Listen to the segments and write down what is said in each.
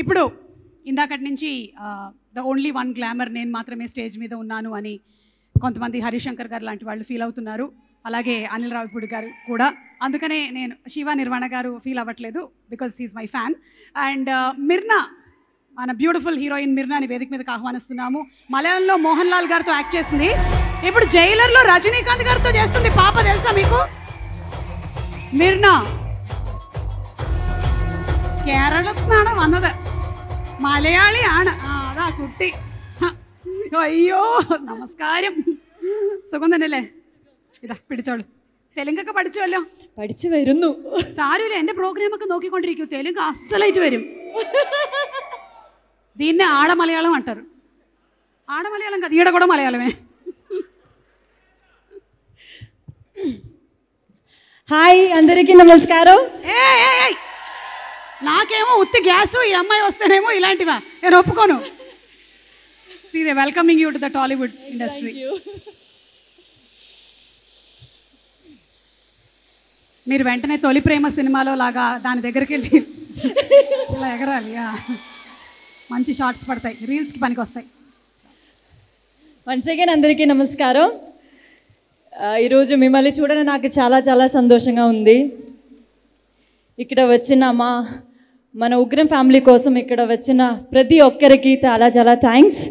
ఇప్పుడు ఇందాకటి నుంచి ద ఓన్లీ వన్ గ్లామర్ నేను మాత్రమే స్టేజ్ మీద ఉన్నాను అని కొంతమంది హరిశంకర్ గారు లాంటి వాళ్ళు ఫీల్ అవుతున్నారు, అలాగే అనిల్ రావిపూడి గారు కూడా. అందుకనే నేను శివ నిర్వాణ గారు ఫీల్ అవ్వట్లేదు, because he's my fan. And Mirna, మన బ్యూటిఫుల్ హీరోయిన్ మిర్నాని వేదిక మీదకి ఆహ్వానిస్తున్నాము. మలయాళంలో మోహన్ లాల్ గారితో యాక్ట్ చేసింది, ఇప్పుడు జైలర్లో రజనీకాంత్ గారితో చేస్తుంది. పాప తెలుసా మీకు? మిర్నా കേരളത്തിനാണ് വന്നത്, മലയാളിയാണ്. ആ അതാ കുട്ടി. അയ്യോ നമസ്കാരം, സുഖം തന്നെയല്ലേ? ഇതാ പിടിച്ചോളൂ. തെലുങ്കൊക്കെ പഠിച്ചുവല്ലോ? പഠിച്ചു വരുന്നു. സാരമില്ല, എൻ്റെ പ്രോഗ്രാമൊക്കെ നോക്കിക്കൊണ്ടിരിക്കും. തെലുങ്ക് അസലായിട്ട് വരും. దీన్నే ఆడ మలయాళం అంటారు. ఆడ మలయాళం కదా, ఈడ కూడా మలయాళమే. హాయ్ అందరికీ నమస్కారం. నాకేమో ఉత్తి గ్యాసు, ఈ అమ్మాయి వస్తేనేమో ఇలాంటివా, నేను ఒప్పుకోను. See they welcoming you to the Tollywood industry. మీరు వెంటనే తొలి ప్రేమ సినిమాలో లాగా దాని దగ్గరికి వెళ్ళి ఇలా ఎగరాలి, మంచి షార్ట్స్ పడతాయి, రీల్స్కి పనికి వస్తాయి. వన్స్ అగైన్ అందరికీ నమస్కారం. ఈరోజు మిమ్మల్ని చూడడం నాకు చాలా చాలా సంతోషంగా ఉంది. ఇక్కడ వచ్చిన మన ఉగ్రం ఫ్యామిలీ కోసం ఇక్కడ వచ్చిన ప్రతి ఒక్కరికి చాలా చాలా థ్యాంక్స్.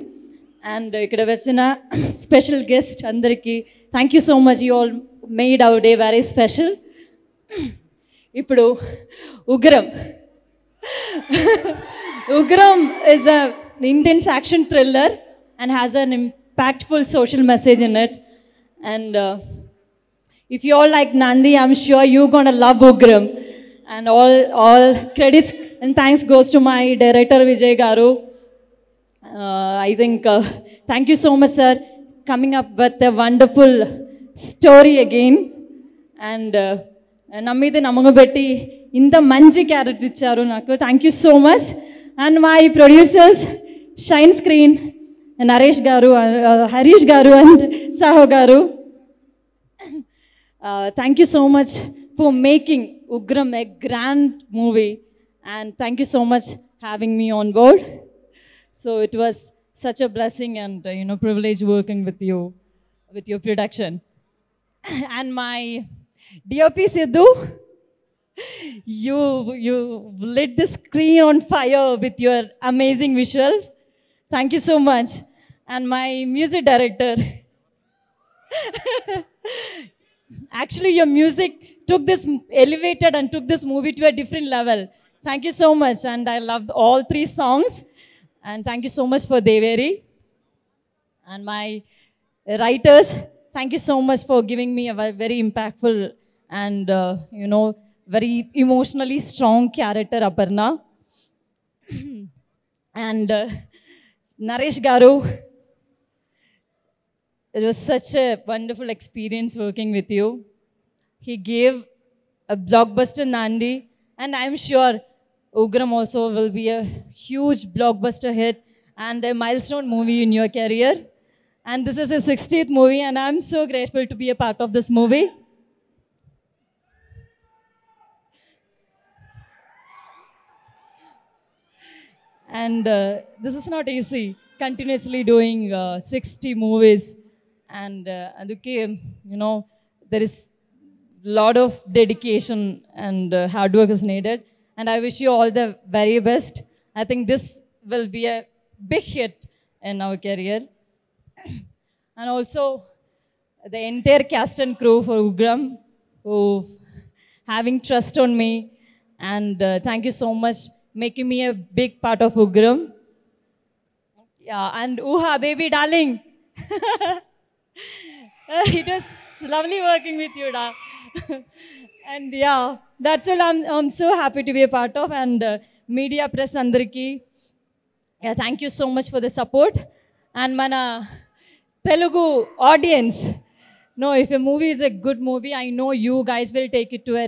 అండ్ ఇక్కడ వచ్చిన స్పెషల్ గెస్ట్ అందరికీ thank you so much. You all made our day very special. ఇప్పుడు Ugram is a intense action thriller and has an impactful social message in it. And if you all like Nandi, I'm sure you gonna love Ugram. And all credits and thanks goes to my director Vijay Garu. I think thank you so much, sir, coming up with a wonderful story again. And nammide namaga betti inda manchi character icharu naaku. Thank you so much. And my producers Shinescreen and Harish Garu, Harish Garu and Saho Garu, thank you so much for making Ugram a grand movie, and thank you so much having me on board. So it was such a blessing and privilege working with you, with your production. And my DOP Sidhu, you lit the screen on fire with your amazing visuals. Thank you so much. And my music director. Actually, your music took this, elevated and took this movie to a different level. Thank you so much. And I loved all three songs. And thank you so much for Deveri. And my writers, thank you so much for giving me a very impactful and, very emotionally strong character, Aparna. And Harish Garu. It was such a wonderful experience working with you. He gave a blockbuster Nandi, and I'm sure Ugram also will be a huge blockbuster hit and a milestone movie in your career. And this is his 60th movie, and I'm so grateful to be a part of this movie. And this is not easy, continuously doing 60 movies. And Aduke, there is a lot of dedication and hard work is needed. And I wish you all the very best. I think this will be a big hit in our career. And also, the entire cast and crew for Ugram, who having trust on me. And thank you so much, making me a big part of Ugram. Yeah, and Uha, baby darling. It was lovely working with you, da. And yeah, that's all. I'm so happy to be a part of. And media press andariki, yeah, thank you so much for the support. And mana Telugu audience, no, if a movie is a good movie, I know you guys will take it to a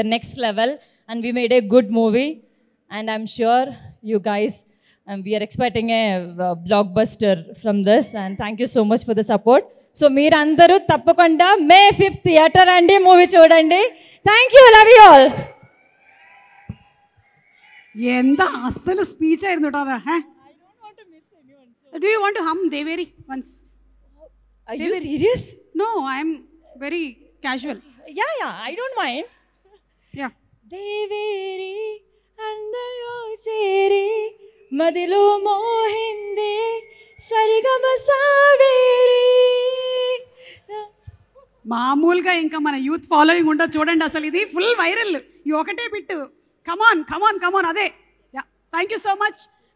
the next level. And we made a good movie, and I'm sure you guys. And we are expecting a blockbuster from this. And thank you so much for the support. So, meerandaru tappakonda May 5th theater andi movie chodandi. Thank you, love you all. What speech I don't want to miss anyone. So. Do you want to hum Deveri once? Are you serious? No, I'm very casual. Yeah, I don't mind. Yeah. Deveri, andalo cheri, madilo mohinde, sarigama saveri. Maamulga inka mana youth following unda chodandi asali idi full viral. You okate bit. Come on, come on, come on. Ade. Yeah. Thank you so much.